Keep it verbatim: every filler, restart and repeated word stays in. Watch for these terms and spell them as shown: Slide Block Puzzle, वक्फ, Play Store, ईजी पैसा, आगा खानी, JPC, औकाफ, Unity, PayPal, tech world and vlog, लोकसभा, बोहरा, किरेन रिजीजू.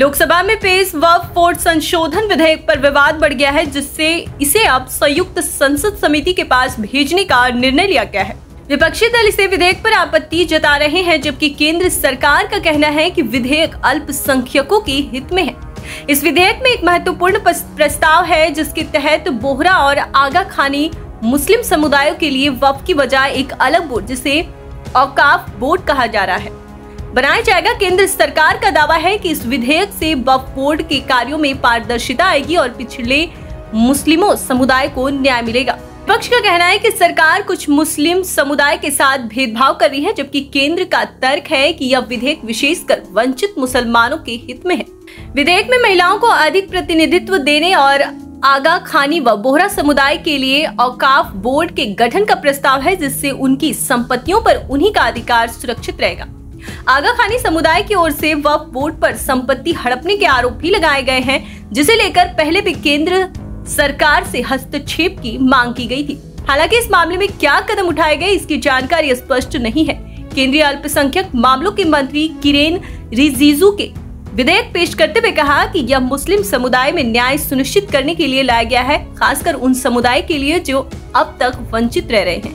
लोकसभा में पेश वक्फ बोर्ड संशोधन विधेयक पर विवाद बढ़ गया है, जिससे इसे अब संयुक्त संसद समिति के पास भेजने का निर्णय लिया गया है। विपक्षी दल इसे विधेयक पर आपत्ति जता रहे हैं, जबकि केंद्र सरकार का कहना है कि विधेयक अल्पसंख्यकों के हित में है। इस विधेयक में एक महत्वपूर्ण प्रस्ताव है, जिसके तहत बोहरा और आगा खानी मुस्लिम समुदायों के लिए वक्फ की बजाय एक अलग बोर्ड, जिसे औकाफ बोर्ड कहा जा रहा है, बनाया जाएगा। केंद्र सरकार का दावा है कि इस विधेयक से वक्फ बोर्ड के कार्यों में पारदर्शिता आएगी और पिछड़े मुस्लिमों समुदाय को न्याय मिलेगा। विपक्ष का कहना है कि सरकार कुछ मुस्लिम समुदाय के साथ भेदभाव कर रही है, जबकि केंद्र का तर्क है कि यह विधेयक विशेषकर वंचित मुसलमानों के हित में है। विधेयक में महिलाओं को अधिक प्रतिनिधित्व देने और आगा खानी व बोहरा समुदाय के लिए औकाफ बोर्ड के गठन का प्रस्ताव है, जिससे उनकी संपत्तियों पर उन्हीं का अधिकार सुरक्षित रहेगा। आगा खानी समुदाय की ओर से वक्फ बोर्ड पर संपत्ति हड़पने के आरोप भी लगाए गए हैं, जिसे लेकर पहले भी केंद्र सरकार से हस्तक्षेप की मांग की गई थी। हालांकि इस मामले में क्या कदम उठाए गए, इसकी जानकारी स्पष्ट नहीं है। केंद्रीय अल्पसंख्यक मामलों के मंत्री किरेन रिजीजू के विधेयक पेश करते हुए कहा कि यह मुस्लिम समुदाय में न्याय सुनिश्चित करने के लिए लाया गया है, खासकर उन समुदाय के लिए जो अब तक वंचित रह रहे हैं।